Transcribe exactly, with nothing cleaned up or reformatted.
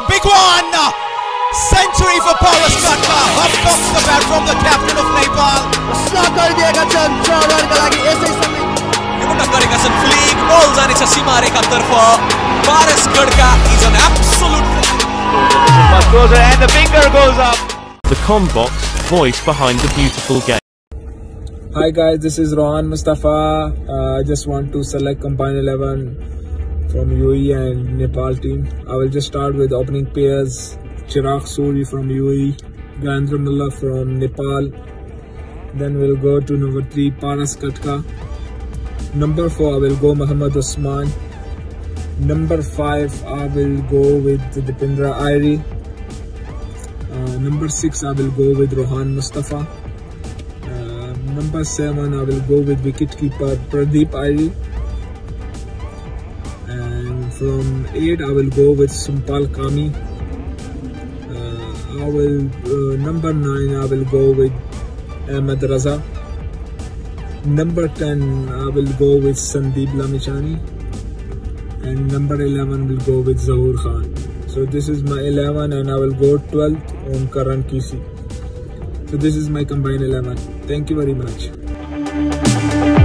a big one. Century for Paras Khadka. Up comes the bat from the captain of Nepal. You would have got some fleek balls and it's a Simari Qatar for Paras Khadka. He's an absolute closer and the finger goes up. The Combox voice behind the beautiful game. Hi guys, this is Rohan Mustafa. Uh, I just want to select combined eleven from U A E and Nepal team. I will just start with opening pairs. Chirag Suri from U A E, Gayandranullah from Nepal. Then we'll go to number three, Paras Khadka. Number four, I will go Mohammed Osman. Number five, I will go with Dipindra Airi. Uh, number six, I will go with Rohan Mustafa. Number seven, I will go with wicketkeeper Pradeep Airi. And from eight, I will go with Sumpal Kami. Uh, I will uh, number nine, I will go with Ahmed Raza. Number ten, I will go with Sandeep Lamichhane. And number eleven will go with Zahur Khan. So this is my eleven, and I will go twelfth on Karan Kisi. So this is my combined eleven. Thank you very much.